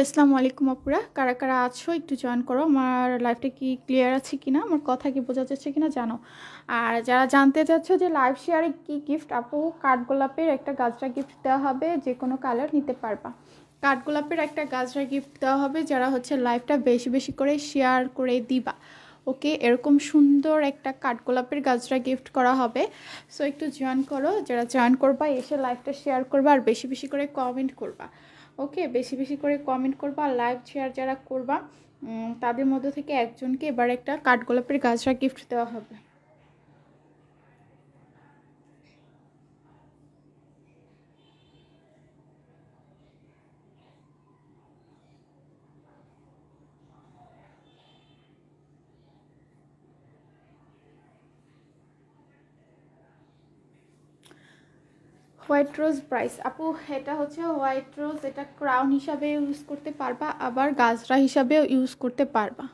आसलामु आलैकुम अपुरा कारा कारा आछो एकटू जयन करो आमार लाइफटा कि क्लियर आछे किना आमार कथा कि बोझा जाच्छे किना जानो आर जारा जानते चाइछो जे लाइफ शेयारे कि गिफ्ट आपु काठगोलापेर एकटा गाजरा गिफ्ट देওয়া হবে जे कोनो कालार निते पारबा काठगोलापेर एकटा गाजरा गिफ्ट देওয়া হবে जारा होच्छे लाइफटा बेशी बेशी करे शेयार करे दिबा ओके एरकम सुंदर एकटा काठगोलापेर गाजरा गिफ्ट करा होबे सो एकटू जयन करो जारा जयन करबा एशे लाइफटा शेयार करबा आर बेशी बेशी करे कमेंट करबा ओके बेशी बेशी करे कमेंट करबा लाइक शेयर जरा करबा तादेर मध्य थेके एकजनके एबार एकटा काठगोलापेर गाजरा गिफ्ट देওয়া হবে। হোয়াইট রোজ প্রাইস আপু এটা হচ্ছে হোয়াইট রোজ, এটা ক্রাউন হিসাবে ইউজ করতে পারবা, আবার গাজরা হিসাবেও ইউজ করতে পারবা,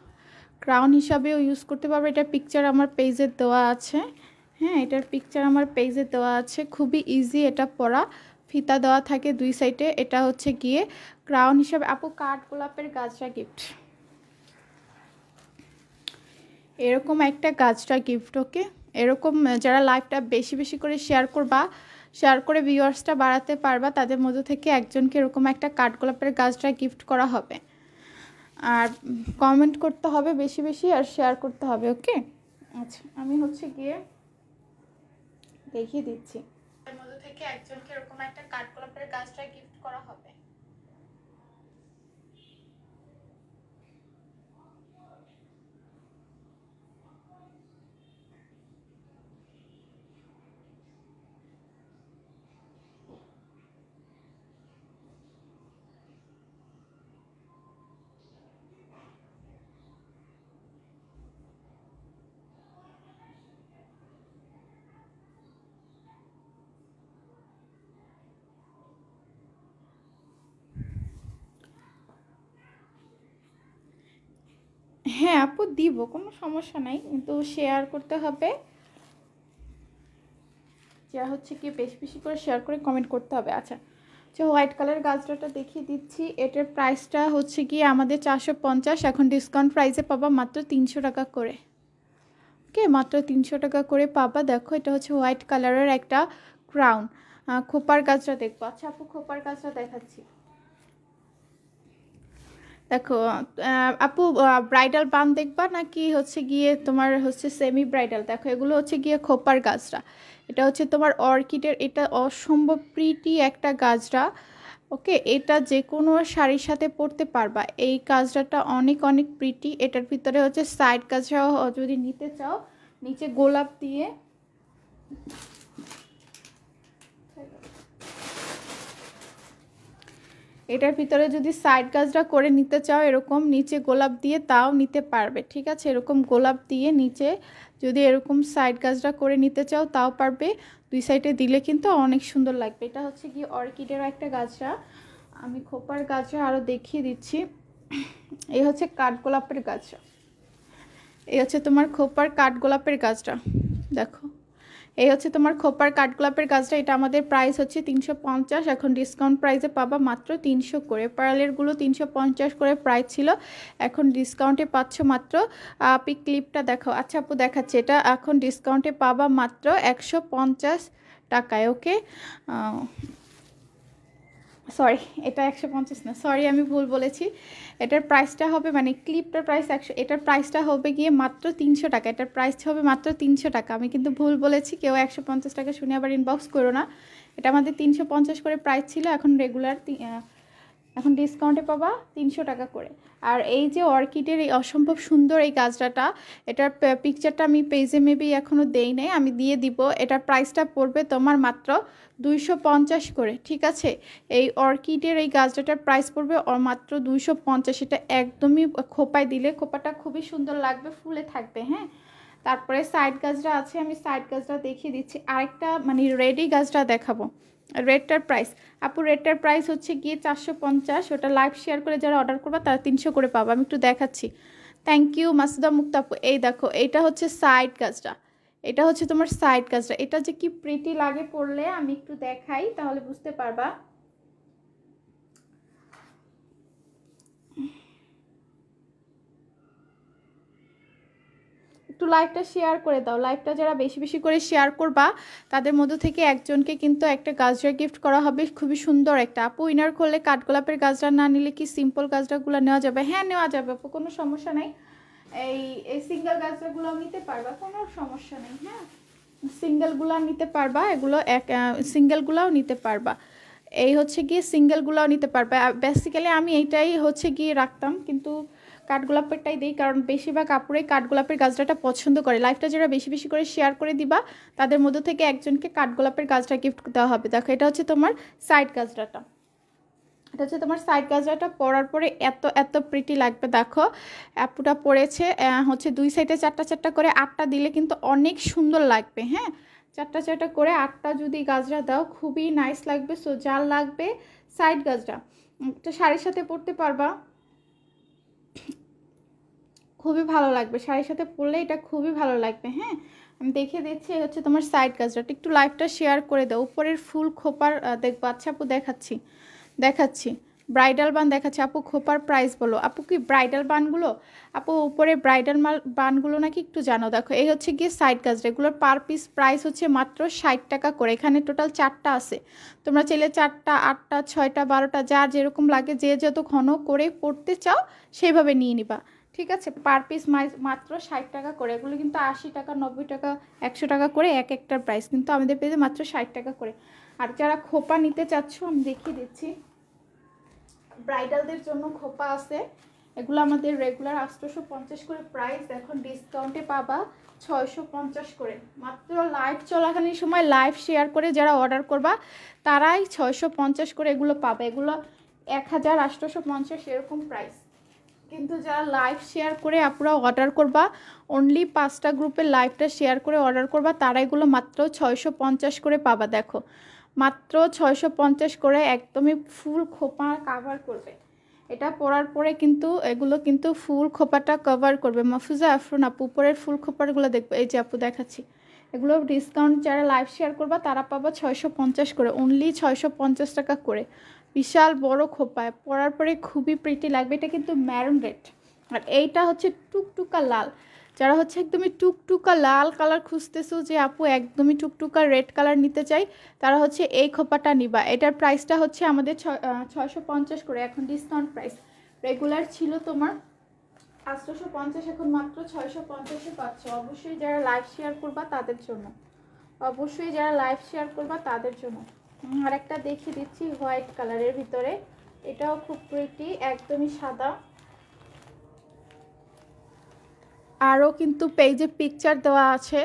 ক্রাউন হিসাবেও ইউজ করতে পারবা। এটার পিকচার আমার পেজে দেওয়া আছে, হ্যাঁ এটার পিকচার আমার পেজে দেওয়া আছে। খুবই ইজি এটা পরা, ফিতা দেওয়া থাকে দুই সাইডে। এটা হচ্ছে গিয়ে ক্রাউন হিসাবে আপু কাঠ গোলাপের গাজরা গিফট, এরকম একটা গাজরা গিফট। ওকে এরকম যারা লাইভটা বেশি বেশি করে শেয়ার করবা, শেয়ার করে ভিউয়ার্সটা বাড়াতে পারবা, তাদের মধ্যে থেকে একজনকে এরকম একটা কাঠগোলাপের গাছটা গিফট করা হবে। আর কমেন্ট করতে হবে বেশি বেশি আর শেয়ার করতে হবে। ওকে আচ্ছা আমি হচ্ছে গিয়ে দেখিয়ে দিচ্ছি, তাদের মধ্যে থেকে একজনকে এরকম একটা কাঠগোলাপের গাছটা গিফট করা হবে। হ্যাঁ আপু দিব, কোনো সমস্যা নাই, কিন্তু শেয়ার করতে হবে, যা হচ্ছে কি বেশি বেশি করে শেয়ার করে কমেন্ট করতে হবে। আচ্ছা যে হোয়াইট কালার গাজরাটা দেখিয়ে দিচ্ছি, এটার প্রাইসটা হচ্ছে কি আমাদের 450, এখন ডিসকাউন্ট প্রাইসে পাবা মাত্র 300 টাকা করে। ওকে মাত্র 300 টাকা করে পাবা। দেখো এটা হচ্ছে হোয়াইট কালারের একটা ক্রাউন, খোপার গাজরা দেখবো। আচ্ছা আপু খোপার গাজরা দেখাচ্ছি, দেখো আপু ব্রাইডাল বান দেখবা নাকি হচ্ছে গিয়ে তোমার হচ্ছে সেমি ব্রাইডাল? দেখো এগুলো হচ্ছে গিয়ে খোপার গাছরা, এটা হচ্ছে তোমার অর্কিডের, এটা অসম্ভব প্রিটি একটা গাছরা। ওকে এটা যে কোনো শাড়ির সাথে পরতে পারবা, এই গাছরাটা অনেক অনেক প্রিটি। এটার ভিতরে হচ্ছে সাইড গাছরা, যদি নিতে চাও নিচে গোলাপ দিয়ে এটার ভিতরে যদি সাইড গাছটা করে নিতে চাও এরকম নিচে গোলাপ দিয়ে তাও নিতে পারবে, ঠিক আছে? এরকম গোলাপ দিয়ে নিচে যদি এরকম সাইড গাছটা করে নিতে চাও তাও পারবে, দুই সাইডে দিলে কিন্তু অনেক সুন্দর লাগবে। এটা হচ্ছে কি অর্কিডেরও একটা গাছরা, আমি খোপার গাছরা আরও দেখিয়ে দিচ্ছি। এই হচ্ছে কাঠগোলাপের গাছরা, এই হচ্ছে তোমার খোপার কাঠগোলাপের গাছটা, দেখো এই হচ্ছে তোমার খোপার কাঠগোলাপের গাছটা। এটা আমাদের প্রাইস হচ্ছে 350, এখন ডিসকাউন্ট প্রাইসে পাবা মাত্র 300 করে। প্যারালেরগুলো 350 করে প্রাইস ছিল, এখন ডিসকাউন্টে পাচ্ছ মাত্র, পিক ক্লিপটা দেখো। আচ্ছা আপু দেখাচ্ছে, এটা এখন ডিসকাউন্টে পাবা মাত্র 150 টাকায়। ওকে সরি এটা 150 না, সরি আমি ভুল বলেছি। এটার প্রাইসটা হবে মানে ক্লিপটার প্রাইস 100, এটার প্রাইসটা হবে গিয়ে মাত্র 300 টাকা। এটার প্রাইস হবে মাত্র 300 টাকা, আমি কিন্তু ভুল বলেছি, কেউ 150 টাকা শুনে আবার ইনবক্স করো না। এটা আমাদের 350 করে প্রাইস ছিল, এখন রেগুলার, এখন ডিসকাউন্টে পাবা 300 টাকা করে। আর এই যে অর্কিডের এই অসম্ভব সুন্দর এই গাছরাটা, এটার পিকচারটা আমি পেজে মেবি এখনও দেই নাই, আমি দিয়ে দিব। এটার প্রাইসটা পড়বে তোমার মাত্র 250 করে, ঠিক আছে? এই অর্কিডের এই গাছরাটার প্রাইস পড়বে মাত্র 250। এটা একদমই খোপায় দিলে খোপাটা খুবই সুন্দর লাগবে, ফুলে থাকবে। হ্যাঁ তারপরে সাইড গাছরা আছে, আমি সাইড গাছরা দেখিয়ে দিচ্ছি। আরেকটা মানে রেডি গাছরা দেখাবো, রেডটার প্রাইস আপু রেডটার প্রাইস হচ্ছে গিয়ে 450, ওটা লাইভ শেয়ার করে যারা অর্ডার করবা তারা 300 করে পাবা। আমি একটু দেখাচ্ছি, থ্যাংক ইউ মাসুদা মুক্তা আপু। এই দেখো এইটা হচ্ছে সাইড গাছটা, এটা হচ্ছে তোমার সাইড গাছটা, এটা যে কি প্রিটি লাগে পড়লে, আমি একটু দেখাই তাহলে বুঝতে পারবা। একটু লাইভটা শেয়ার করে দাও, লাইভটা যারা বেশি বেশি করে শেয়ার করবা তাদের মধ্য থেকে একজনকে কিন্তু একটা গাজরা গিফট করা হবে, খুবই সুন্দর একটা। আপু উইনার করলে কাঠগোলাপের গাজরা না নিলে কি সিম্পল গাজরাগুলো নেওয়া যাবে? হ্যাঁ নেওয়া যাবে আপু, কোনো সমস্যা নেই, এই সিঙ্গেল গাজরাগুলো নিতে পারবা, কোনো সমস্যা নেই। হ্যাঁ সিঙ্গেলগুলো নিতে পারবা, এগুলো এক সিঙ্গেলগুলোও নিতে পারবা। এই হচ্ছে কি সিঙ্গেলগুলোও নিতে পারবে। বেসিক্যালি আমি এইটাই হচ্ছে কি রাখতাম, কিন্তু কাঠগোলাপেরটাই দেই, কারণ বেশিরভাগ আপুরাই কাঠগোলাপের গাছটা পছন্দ করে। লাইভটা যারা বেশি বেশি করে শেয়ার করে দিবা, তাদের মধ্যে থেকে একজনকে কাঠগোলাপের গাছটা গিফট দেওয়া হবে। দেখো এটা হচ্ছে তোমার সাইড গাছটা, এটা হচ্ছে তোমার সাইড গাজরাটা। পরার পরে এত এত প্রিটি লাগবে। দেখো অ্যাপুটা পরেছে, হচ্ছে দুই সাইডে চারটা চারটা করে আটটা দিলে কিন্তু অনেক সুন্দর লাগবে। হ্যাঁ, চারটা চারটা করে আটটা যদি গাজরা দাও খুবই নাইস লাগবে। সো যার লাগবে সাইড গাজরা, একটা শাড়ির সাথে পরতে পারবা, খুবই ভালো লাগবে। শাড়ির সাথে পরলে এটা খুবই ভালো লাগবে। হ্যাঁ, আমি দেখিয়ে দিচ্ছি, এই হচ্ছে তোমার সাইড গাজরাটা। একটু লাইভটা শেয়ার করে দাও। উপরের ফুল খোপার দেখবো। আচ্ছা আপু দেখাচ্ছি দেখাচ্ছি, ব্রাইডাল বান দেখাচ্ছি। আপু খোপার প্রাইস বলো। আপু কি ব্রাইডাল বানগুলো? আপু উপরে ব্রাইডাল বানগুলো নাকি একটু জানো। দেখো এই হচ্ছে গিয়ে সাইড গাজরা, এগুলোর পার পিস প্রাইস হচ্ছে মাত্র ৬০ টাকা করে। এখানে টোটাল চারটা আছে, তোমরা চাইলে চারটা, আটটা, ছয়টা, ১২টা, যার যেরকম লাগে, যে যত ঘন করে পড়তে চাও সেইভাবে নিয়ে নিবা, ঠিক আছে? পার পিস মাত্র ৬০ টাকা করে। এগুলো কিন্তু ৮০ টাকা, ৯০ টাকা, ১০০ টাকা করে এক একটার প্রাইস, কিন্তু আমাদের পেজে মাত্র ৬০ টাকা করে। আর যারা খোপা নিতে চাচ্ছ আমি দেখিয়ে দিচ্ছি, ব্রাইডালদের জন্য খোপা আছে। এগুলো আমাদের রেগুলার ৮৫০ করে প্রাইস, এখন ডিসকাউন্টে পাবা ৬৫০ করে। মাত্র লাইভ চলাকালীন সময় লাইভ শেয়ার করে যারা অর্ডার করবা তারাই ৬৫০ করে এগুলো পাবে। এগুলো ১০০০, ৮৫০ এরকম প্রাইস, কিন্তু যারা লাইভ শেয়ার করে আপনারা অর্ডার করবা, অনলি ৫টা গ্রুপে লাইভটা শেয়ার করে অর্ডার করবা, তারা এগুলো মাত্র ৬৫০ করে পাবা। দেখো মাত্র ৬৫০ করে একদমই ফুল খোপা কভার করবে। এটা পরার পরে কিন্তু এগুলো কিন্তু ফুল খোপাটা কভার করবে। মাহফুজা আফরোন আপু উপরের ফুল খোপারগুলো দেখবে। এই যে আপু দেখাচ্ছি, এগুলো ডিসকাউন্ট যারা লাইভ শেয়ার করবা তারা পাবা ৬৫০ করে, অনলি ৬৫০ টাকা করে। বিশাল বড় খোপায় পরার পরে খুবই প্রিটি লাগবে। এটা কিন্তু ম্যারুন রেড, আর এইটা হচ্ছে টুকটুকা লাল। যারা হচ্ছে একদমই টুকটুকা লাল কালার খুঁজতেছো, যে আপু একদমই টুকটুকা রেড কালার নিতে চাই, তারা হচ্ছে এই খোপাটা নিবা। এটার প্রাইসটা হচ্ছে আমাদের ৬৫০ করে, এখন ডিসকাউন্ট প্রাইস। রেগুলার ছিল তোমার ৮৫০, এখন মাত্র ৬৫০-এ পাচ্ছ। অবশ্যই যারা লাইভ শেয়ার করবা তাদের জন্য, অবশ্যই যারা লাইভ শেয়ার করবা তাদের জন্য। আর একটা দেখিয়ে দিচ্ছি হোয়াইট কালারের ভিতরে, এটাও খুব প্রিটি, একদমই সাদা। আরও কিন্তু পেজে পিকচার দেওয়া আছে,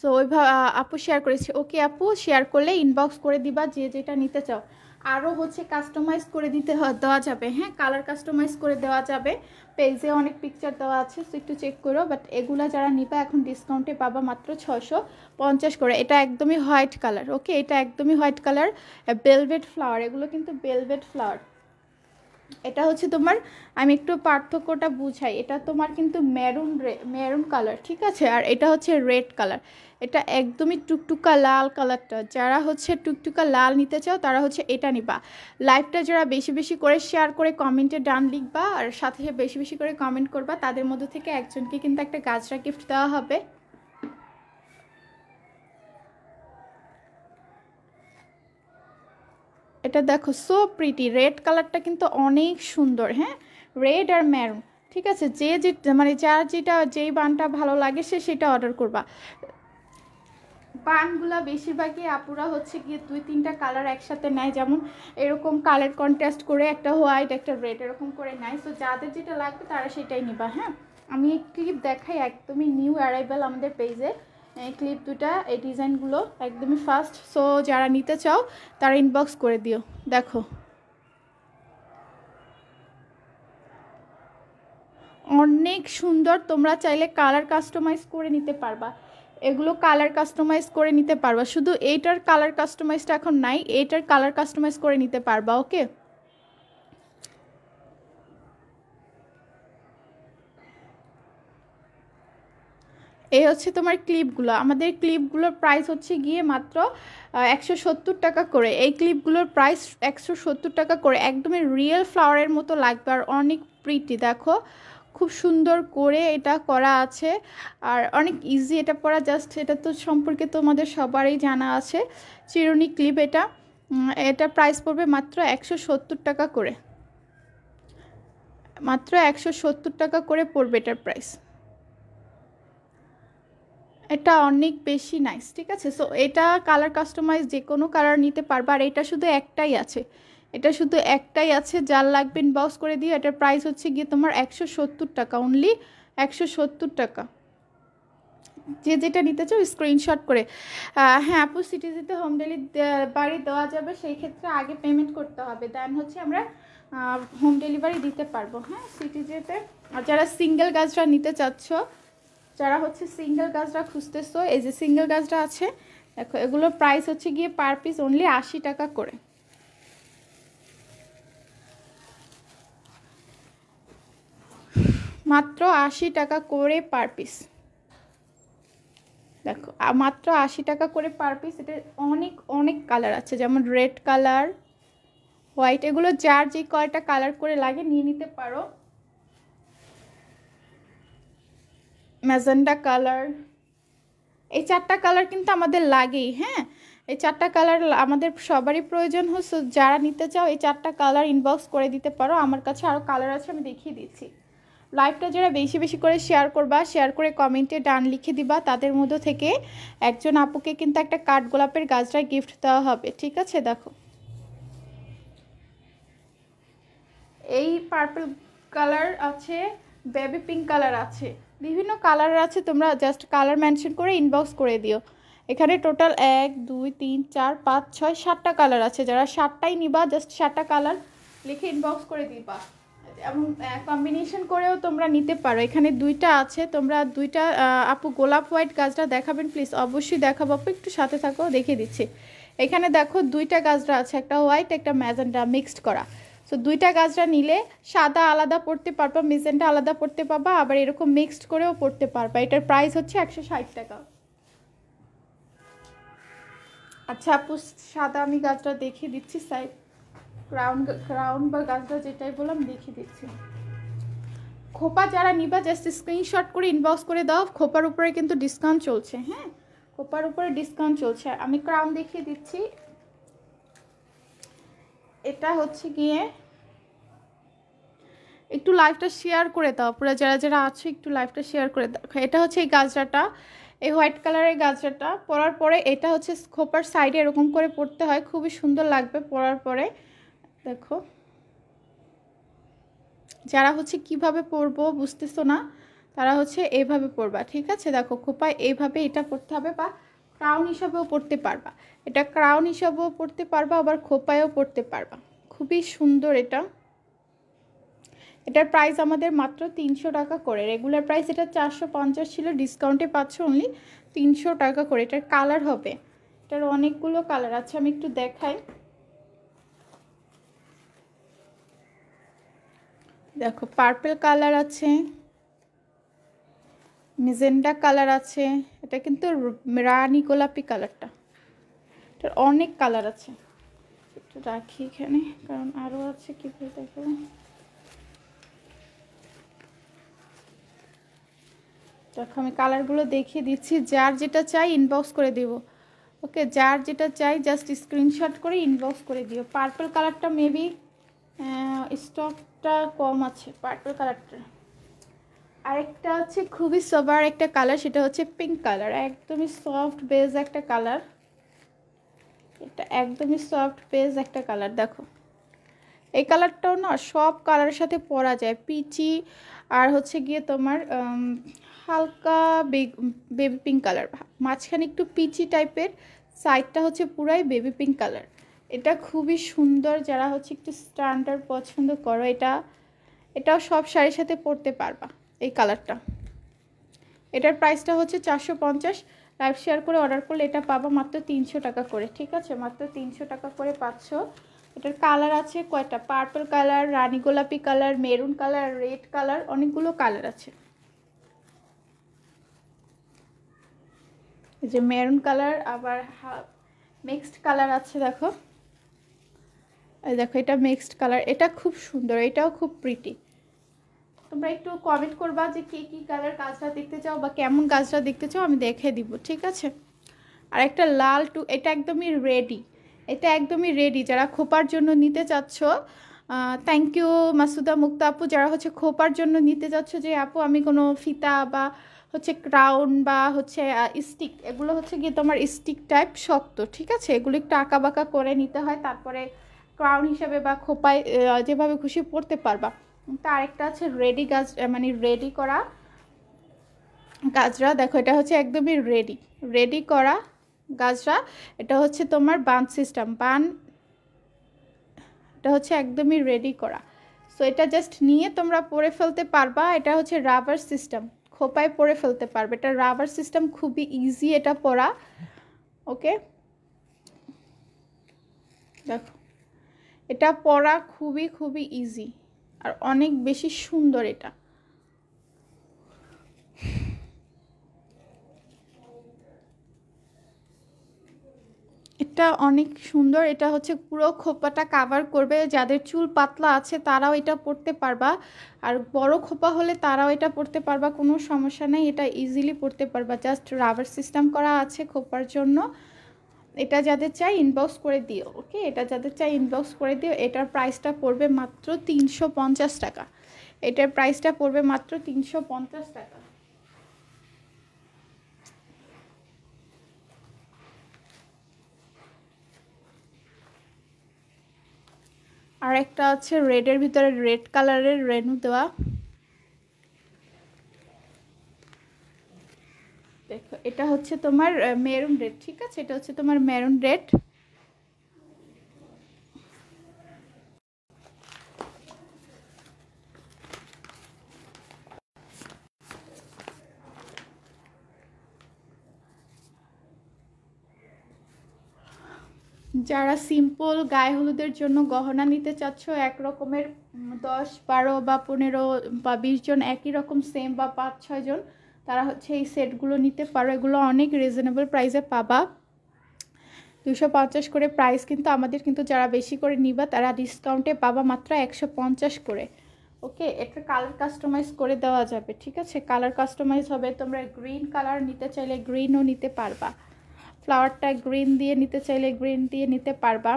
সো ওইভাবে আপু শেয়ার করেছি। ওকে আপু, শেয়ার করলে ইনবক্স করে দিবা যে যেটা নিতে চাও। আরও হচ্ছে কাস্টমাইজ করে দেওয়া যাবে। হ্যাঁ, কালার কাস্টমাইজ করে দেওয়া যাবে, পেজে অনেক পিকচার দেওয়া আছে, সো একটু চেক করো। বাট এগুলো যারা নিবা এখন ডিসকাউন্টে পাবা মাত্র ৬৫০ করে। এটা একদমই হোয়াইট কালার। ওকে, এটা একদমই হোয়াইট কালার, বেলভেট ফ্লাওয়ার, এগুলো কিন্তু বেলভেট ফ্লাওয়ার। এটা হচ্ছে তোমার, আমি একটু পার্থক্যটা বুঝাই, এটা তোমার কিন্তু মেরুন কালার, ঠিক আছে? আর এটা হচ্ছে রেড কালার, এটা একদমই টুকটুকা লাল কালারটা। যারা হচ্ছে টুকটুকা লাল নিতে চাও তারা হচ্ছে এটা নিবা। লাইভটা যারা বেশি বেশি করে শেয়ার করে কমেন্টে ডান লিখবা, আর সাথে বেশি বেশি করে কমেন্ট করবা, তাদের মধ্যে থেকে একজনকে কিন্তু একটা গাজরা গিফট দেওয়া হবে। এটা দেখো সো প্রিটি, রেড কালারটা কিন্তু অনেক সুন্দর। হ্যাঁ, রেড আর মেরুন, ঠিক আছে? মানে যার যেই বানটা ভালো লাগে সে সেটা অর্ডার করবা। বানগুলা বেশিরভাগই আপুরা হচ্ছে গিয়ে ২-৩টা কালার একসাথে নেয়, যেমন এরকম কালার কন্ট্রাস্ট করে একটা হোয়াইট একটা রেড এরকম করে নেয়। সো যাদের যেটা লাগবে তারা সেটাই নিবা। হ্যাঁ, আমি ক্লিপ দেখাই, একদমই নিউ অ্যারাইভাল আমাদের পেজে ক্লিপ দুটা, এই ডিজাইনগুলো একদমই ফার্স্ট। সো যারা নিতে চাও তারা ইনবক্স করে দিও। দেখো অনেক সুন্দর, তোমরা চাইলে কালার কাস্টমাইজ করে নিতে পারবা, এগুলো কালার কাস্টমাইজ করে নিতে পারবা। শুধু এইটার কালার কাস্টমাইজটা এখন নাই, এইটার কালার কাস্টমাইজ করে নিতে পারবা। ওকে, এই হচ্ছে তোমার ক্লিপগুলো। আমাদের ক্লিপগুলোর প্রাইস হচ্ছে গিয়ে মাত্র ১৭০ টাকা করে। এই ক্লিপগুলোর প্রাইস ১৭০ টাকা করে, একদমই রিয়েল ফ্লাওয়ারের মতো লাগবে, আর অনেক প্রিটি। দেখো খুব সুন্দর করে এটা করা আছে, আর অনেক ইজি এটা পরা। জাস্ট এটা তো সম্পর্কে তোমাদের সবারই জানা আছে, চিরুনি ক্লিপ। এটা প্রাইস পড়বে মাত্র ১৭০ টাকা করে, মাত্র ১৭০ টাকা করে পড়বে এটার প্রাইস। এটা অনেক বেশি নাইস, ঠিক আছে। সো এটা কালার কাস্টমাইজ যে কোনো কালার নিতে পারবা, আর এটা শুধু একটাই আছে, এটা শুধু একটাই আছে, যার লাগবে ইনবক্স করে দিই। এটার প্রাইস হচ্ছে গিয়ে তোমার 170 টাকা, অনলি 170 টাকা। যে যেটা নিতে চাও স্ক্রিনশট করে। হ্যাঁ আপু, সিটিজিতে হোম ডেলিভারি বাড়ি দেওয়া যাবে, সেই ক্ষেত্রে আগে পেমেন্ট করতে হবে, দেন হচ্ছে আমরা হোম ডেলিভারি দিতে পারবো। হ্যাঁ সিটিজিতে। আর যারা সিঙ্গেল গাছটা নিতে চাচ্ছ, যারা হচ্ছে সিঙ্গেল গাছটা খুঁজতেছো, এই যে সিঙ্গেল গাছটা আছে দেখো, এগুলোর প্রাইস হচ্ছে গিয়ে পার পিস অনলি 80 টাকা করে। মাত্র 80 টাকা করে পার পিস, দেখো মাত্র 80 টাকা করে পার পিস। এটা অনেক অনেক কালার আছে, যেমন রেড কালার, হোয়াইট, এগুলো যার যে কয়টা কালার করে লাগে নিয়ে নিতে পারো। ম্যাজেন্ডা কালার, এই চারটা কালার কিন্তু আমাদের লাগেই। হ্যাঁ এই চারটা কালার আমাদের সবারই প্রয়োজন হয়। সো যারা নিতে চাও এই চারটা কালার ইনবক্স করে দিতে পারো। আমার কাছে আরও কালার আছে, আমি দেখিয়ে দিচ্ছি। লাইভটা যারা বেশি বেশি করে শেয়ার করবা, শেয়ার করে কমেন্টে ডান লিখে দিবা, তাদের মধ্য থেকে একজন আপুকে কিন্তু একটা কাঠ গোলাপের গাছটা গিফট দেওয়া হবে, ঠিক আছে। দেখো এই পার্পল কালার আছে, বেবি পিঙ্ক কালার আছে, বিভিন্ন কালার আছে। তোমরা জাস্ট কালার মেনশন করে ইনবক্স করে দিও। এখানে টোটাল 1 2 3 4 5 6 7টা কালার আছে। যারা 7টাই নিবা জাস্ট 7টা কালার লিখে ইনবক্স করে দিবা, এবং কম্বিনেশন করেও তোমরা নিতে পারো। এখানে 2টা আছে, তোমরা 2টা আপু গোলাপ হোয়াইট গাছটা দেখাবেন প্লিজ? অবশ্যই দেখাবো আপু, একটু সাথে থাকো, দেখিয়ে দিচ্ছি। এখানে দেখো 2টা গাছটা আছে, একটা হোয়াইট একটা ম্যাজেন্ডা মিক্সড করা। সো 2টা গাছটা নিলে সাদা আলাদা পড়তে পারবা, ম্যাজেন্ডা আলাদা পড়তে পারবা, আবার এরকম মিক্সড করেও পড়তে পারবা। এটার প্রাইস হচ্ছে 160 টাকা। আচ্ছা আপু সাদা আমি গাছটা দেখিয়ে দিচ্ছি, সাইড ক্রাউন ক্রাউন বা গাছটা যেটাই বললাম দেখিয়ে দিচ্ছি। খোপা যারা নিবা জাস্ট স্ক্রিনশট করে ইনবক্স করে দাও, খোপার উপরে কিন্তু ডিসকাউন্ট চলছে। হ্যাঁ খোপার উপরে ডিসকাউন্ট চলছে। আমি ক্রাউন দেখিয়ে দিচ্ছি, এটা হচ্ছে গিয়ে। একটু লাইভটা শেয়ার করে দাও পুরো, যারা যারা আছে একটু লাইভটা শেয়ার করে দাও। এটা হচ্ছে এই গাছটা, এই হোয়াইট কালারের গাছটা পরার পরে এটা হচ্ছে খোপার সাইডে এরকম করে পরতে হয়, খুবই সুন্দর লাগবে পরার পরে। দেখো যারা হচ্ছে কিভাবে পরবো বুঝতেছো না, তারা হচ্ছে এইভাবে পরবা, ঠিক আছে। দেখো খোপায় এইভাবে এটা পরতে হবে, বা ক্রাউন হিসাবেও পরতে পারবা, এটা ক্রাউন হিসাবেও পরতে পারবা, আবার খোপায়ও পরতে পারবা। খুবই সুন্দর এটা। এটার প্রাইস আমাদের মাত্র 300 টাকা করে। রেগুলার প্রাইস এটা 450 ছিল, ডিসকাউন্টে পাচ্ছ অনলি 300 টাকা করে। এটার কালার হবে, এটার অনেকগুলো কালার আছে, আমি একটু দেখাই। দেখো পার্পল কালার আছে, ম্যাজেন্ডা কালার আছে, এটা কিন্তু রানী গোলাপি কালারটা, এটার অনেক কালার আছে। একটু রাখি এখানে, কারণ আরও আছে, কীভাবে দেখো। দেখো আমি কালারগুলো দেখিয়ে দিচ্ছি, যার যেটা চাই ইনবক্স করে দেবো। ওকে যার যেটা চাই জাস্ট স্ক্রিনশট করে ইনবক্স করে দিও। পার্পল কালারটা মেবি স্টকটা কম আছে, পার্পল কালারটা। আরেকটা আছে খুবই সবার একটা কালার, সেটা হচ্ছে পিঙ্ক কালার, একদমই সফট বেজ একটা কালার, এটা একদমই সফট বেজ একটা কালার। দেখো এই কালারটাও না সব কালারের সাথে পরা যায়, পিচি আর হচ্ছে গিয়ে তোমার হালকা বেবি পিঙ্ক কালার, মাঝখানে একটু পিচি টাইপের, সাইডটা হচ্ছে পুরাই বেবি পিঙ্ক কালার। এটা খুবই সুন্দর, যারা হচ্ছে একটু স্ট্যান্ডার্ড পছন্দ করো এটাও সব শাড়ির সাথে পরতে পারবা এই কালারটা। এটার প্রাইসটা হচ্ছে 450। লাইভ শেয়ার করে অর্ডার করলে এটা পাবা মাত্র 300 টাকা করে, ঠিক আছে, মাত্র 300 টাকা করে পাচ্ছ। এটার কালার আছে কয়টা, পার্পল কালার, রানী গোলাপি colour, maroon colour, red colour, অনেকগুলো কালার আছে। এই যে মেরুন কালার, আবার মিক্সড কালার আছে। দেখো এই দেখো এটা মিক্সড কালার, এটা খুব সুন্দর, এটাও খুব প্রিটি। তোমরা একটু কমেন্ট করবা যে কে কী কালার গাছটা দেখতে চাও বা কেমন গাছটা দেখতে চাও, আমি দেখে দিব, ঠিক আছে। আর একটা লাল টু, এটা একদমই রেডি, যারা খোপার জন্য নিতে চাচ্ছ थैंक यू मासुदा मुक्ता आपू जरा होच्छे खोपार जोन्नो नीते जाच्छो जे आपू आमी कोनो फिता बा होच्छे क्राउन बा होच्छे स्टिक एगुलो होच्छे कि तोमार स्टिक टाइप शक्तो ठीक आछे एगुलो एकटु आका बाका करे निते हय तारपरे क्राउन हिसेबे बा खोपाय जेभाबे खुशी पड़ते पारबा। तो आरेकटा आछे रेडी गाज माने रेडी करा गाजरा देखो एटा होच्छे एकदमই रेडी रेडी करा गाजरा एटा होच्छे तोमार बान सिस्टेम बान एकदम ही रेडी करा सो एटा जस्ट निये तोमरा परे फेलते पारबा एटा होच्छे राबार सिस्टेम खोपाय परे फेलते पारबे एटा राबार सिस्टेम खूबी इजी एटा परा ओके देखो एटा परा खूबी खूबी इजी और अनेक बेशी सुंदर एटा अनेक सुंदर एटा होच्छे पुरो खोपाटा कवर करबे जादेर चुल पातला आछे ताराओ एटा पड़ते पारबा और बड़ो खोपा होले ताराओ एटा पड़ते पारबा कोनो समस्या नहीं एटा इजिली पड़ते पारबा जस्ट राबार सिस्टेम करा आछे खोपार जोन्नो एटा जादेर चाइ इनबक्स करे दिओ ओके एटा जादेर चाइ इनबक्स करे दिओ एटार प्राइसटा पड़बे मात्र 350 टाका एटार प्राइसटा पड़बे मात्र 350 टाका। और एक अच्छे रेडर भीतर रेड कलर रेणु देवा देखो एटा होच्छे तुम्हार मेरुन रेड ठीक है एटा होच्छे तुम्हार मेरुन रेड जरा सिम्पल गाए हलुदेर जोन्नो गहना निते चाच्छो एक रकमेर 10-12 बा 15 बा 20 जन एक ही रकम सेम बा 5-6 जन तारा होच्छे एई सेटगुलो निते पारो एगुलो अनेक रिजनेबल प्राइसे पाबा 250 करे प्राइस किन्तु आमादेर किन्तु जरा बेशी करे निबा तारा डिसकाउंटे पाबा मात्र 150 करे ओके एटार कलर कास्टमाइज करे देवा जाबे ठीक आछे कलर कास्टमाइज होबे तोमरा ग्रीन कलर निते चाइले ग्रीनও निते पारबा फ्लावरटा ग्रीन दिए निते चाइले ग्रीन दिए निते पारबा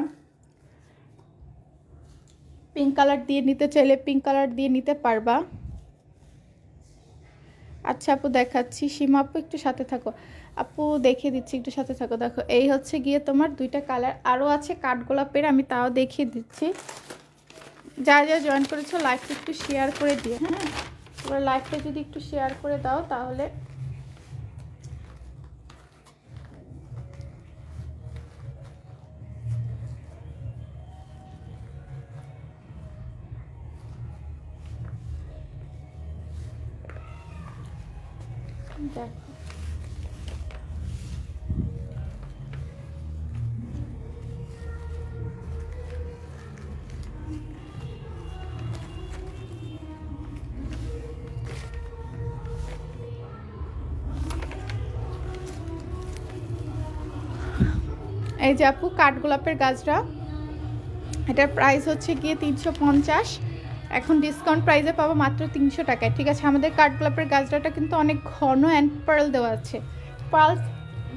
पिंक कलर दिए निते चाइले पिंक कलर दिए निते पारबा। अच्छा आपू देखाচ্ছি सीमा आपू एकटू साथे थाको आपू देखिए दिচ্ছি एकटू साथे थाको देखो এই হচ্ছে গিয়ে তোমার দুইটা কালার আরো আছে কাট গোলাপের আমি তাও দেখিয়ে দিচ্ছি যারা যারা জয়েন করেছো লাইকটা একটু শেয়ার করে দিও হ্যাঁ তোমরা লাইকটা যদি একটু শেয়ার করে দাও তাহলে এই যে আপু কাট গোলাপের গাছটা এটার প্রাইস হচ্ছে গিয়ে 350 এখন ডিসকাউন্ট প্রাইসে পাবো মাত্র 300 টাকায় ঠিক আছে। আমাদের কাট গোলাপের গাছটা কিন্তু অনেক ঘন এন্ড পার্ল দেওয়া আছে পার্ল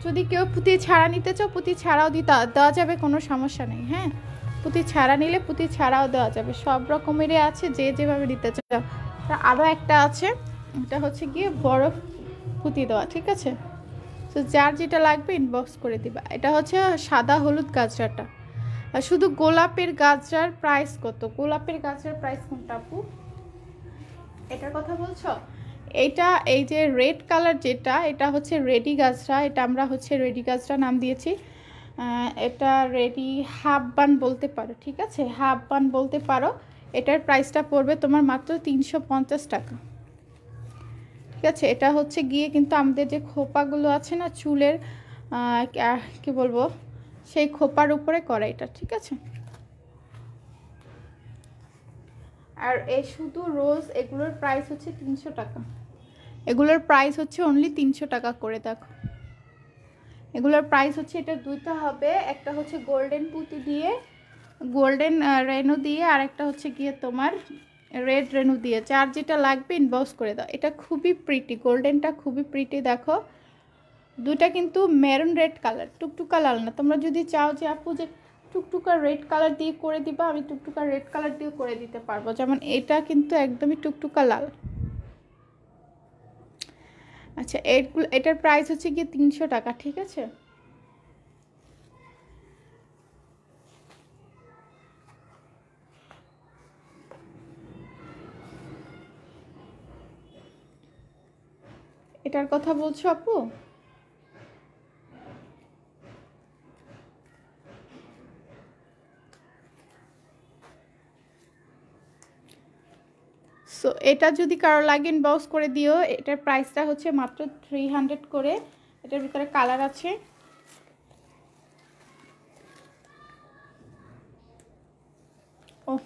যদি কেউ পুঁতি ছাড়া নিতে চাও পুঁতি ছাড়াও দেওয়া যাবে কোনো সমস্যা নেই হ্যাঁ পুঁতি ছাড়া নিলে পুঁতি ছাড়াও দেওয়া যাবে সব রকমেরই আছে যে যেভাবে নিতে চাও। তা আরো একটা আছে এটা হচ্ছে গিয়ে বড় পুঁতি দেওয়া ঠিক আছে तो जार जेटा लागबे इनबक्स करे दिबा एटा होच्छे सादा हलुद गाजराटा आर शुधु गोलापेर गाजरार प्राइस कत गोलापेर गाजरार प्राइस कोनटा आपु एटार कथा बोलछो एटा एई जे रेड कलर जेटा एटा होच्छे रेडी गाजरा एटा आमरा होच्छे रेडी गाजरा नाम दिएछि एटा रेडी हाफ बान बोलते पारो ठीक आछे हाफ बान बोलते पारो एटार प्राइसटा पड़बे तोमार मात्र 350 टाका ठीक আছে। এটা হচ্ছে গিয়ে কিন্তু আমাদের যে খোপাগুলো আছে না চুলের কি বলবো সেই খোপার উপরে করা এটা ঠিক আছে আর এই শুধু রোজ এগুলোর প্রাইস হচ্ছে 300 টাকা এগুলোর প্রাইস হচ্ছে অনলি 300 টাকা করে দেখো এগুলোর প্রাইস হচ্ছে এটা দুইটা হবে একটা হচ্ছে গোল্ডেন পুঁতি দিয়ে গোল্ডেন রেনু দিয়ে আর একটা হচ্ছে গিয়ে তোমার रेड रेणु दिए चार जेटा लागबे इनबक्स करे दाओ एटा खूबी प्रिटी गोल्डेनटा खूबी प्रिटी देखो दुइटा किन्तु मेरुन रेड कलर टुकटुका लाल ना तोमरा जोदि चाओ जे आपु जे टुकटुका रेड कलर दिए कर दीबा आमी टुकटुका रेड कलर दिए कर दीते पारबो जेमन एटा किन्तु एकदम ही टुकटुका लाल। अच्छा एटार प्राइस होच्छे कि 300 टाका। ठीक है এটার কথা বলছো আপু। सो এটা যদি কারো লাগে ইনবক্স করে দিও। এটার প্রাইসটা হচ্ছে মাত্র 300 করে। এটার ভিতরে কালার আছে। ও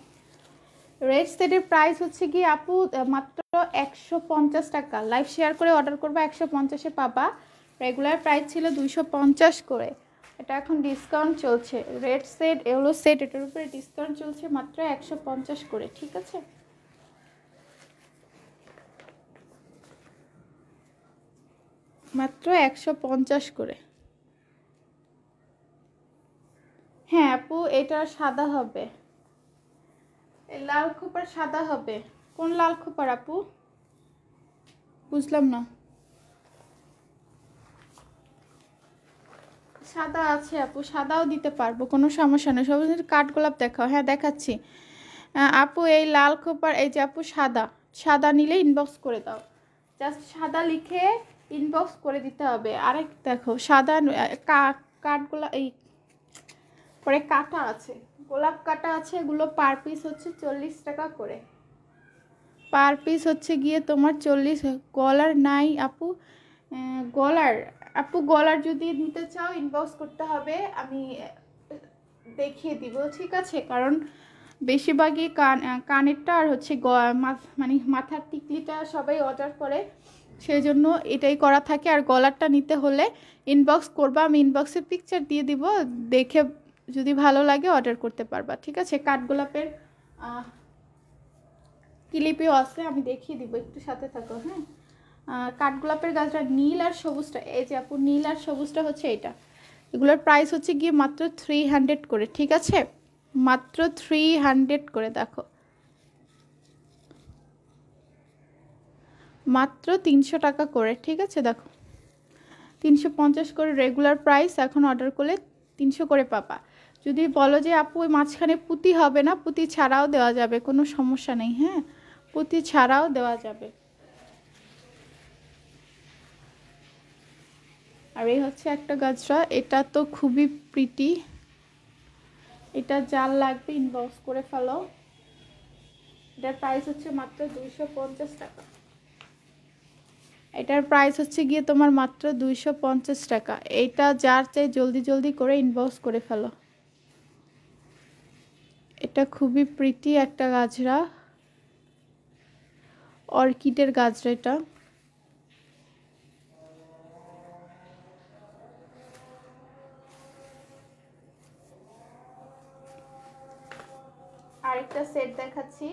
रेड सेटर प्राइस होच्छे कि आपू मात्र 150 टाका। लाइव शेयर करे अर्डर करबा 150 पाबा। रेगुलर प्राइस छिलो 250 करे। एटा एखन डिसकाउंट चलछे। रेड सेट येलो सेट एटार उपरे डिसकाउंट चलछे मात्र 150 करे। ठीक आछे मात्र 150 करे। हाँ आपू एटा सादा हबे लाल खोपार सदा हबे। कौन लाल खोपार आपू बुझलाम ना। सदा आछे आपू सदाओ दिते पारबो कोनो समस्या नेই। सबुज काट गोलाप देखाओ। हाँ देखाच्छि आपू ये लाल खोपार ये जे आपू सदा सदा निले इनबक्स करे दाओ। जस्ट सदा लिखे इनबक्स करे दिते हबे। आरेक देखो सदा काट गोलाप एई परे काटा आछे गोलाप काटा आछे। एगुलो पर पिस होच्छे 40 टाका करे। पर पिस होच्छे गिये तोमार 40। गलार नाई आपू गलार जोदि निते चाओ इनबक्स करते हबे आमी देखिए दिब। ठीक आछे कारण बेशिरभागई कानेरटा आर होच्छे माने माथार टिकलिटा सबाई अर्डार करे सेइजोन्नो एटाई करा थाके। आर गलारटा निते होले इनबक्स करबा आमी इनबक्सेर पिक्चार दिए दिब देखे যদি ভালো লাগে অর্ডার করতে পারবা। ঠিক আছে কাট গোলাপের ক্লিপও আছে আমি দেখিয়ে দিব একটু সাথে থাকো। হ্যাঁ কাট গোলাপের গাছটা নীল আর সবুজটা এই যে আপু নীল আর সবুজটা হচ্ছে এটা। এগুলোর প্রাইস হচ্ছে গিয়ে মাত্র 300 করে। ঠিক আছে মাত্র 300 করে। দেখো মাত্র 300 টাকা করে। ঠিক আছে দেখো 350 করে রেগুলার প্রাইস। এখন অর্ডার করলে 300 করে পাবা। যদি বলো যে আপু ওই মাঝখানে পুঁতি হবে না পুঁতি ছাড়াও দেওয়া যাবে কোনো সমস্যা নেই। হ্যাঁ পুঁতি ছাড়াও দেওয়া যাবে। আর এই হচ্ছে একটা গাজরা এটা তো খুবই প্রিটি। এটা যার লাগবে ইনবক্স করে ফেলো। এটার প্রাইস হচ্ছে মাত্র 250 টাকা। এটার প্রাইস হচ্ছে গিয়ে তোমার মাত্র 250 টাকা। এটা যার চাই জলদি জলদি করে ইনবক্স করে ফেলো। এটা খুবই প্রিটি একটা গাজরা অর্কিডের গাজরা। এটা আরেকটা সেট দেখাচ্ছি।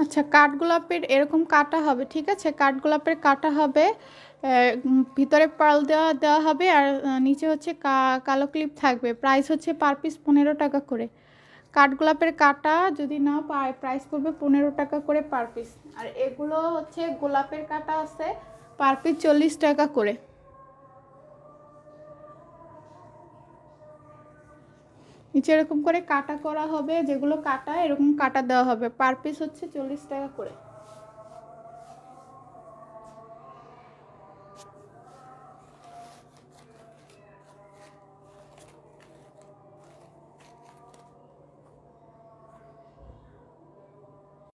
अच्छा काठगोलापेर एरकम काटा हबे ठीक है। काठगोलापेर काटा हबे भितरे पार्ल देওয়া देওয়া हबे और नीचे होच्छे कालो क्लिप थाकबे। प्राइस होच्छे पर पिस 15 टाका करे। काठगोलापेर काटा जदि ना पाय प्राइस पड़बे 15 टाका करे पर पिस। और एगुलो होच्छे गोलापेर काटा आछे पर पिस 40 टाका करे। नीचे एरकम करे काटा करा हबे, जेगुलो काटा एरकम काटा देওয়া हबे। पर पिस होच्छे 40 टाका करे।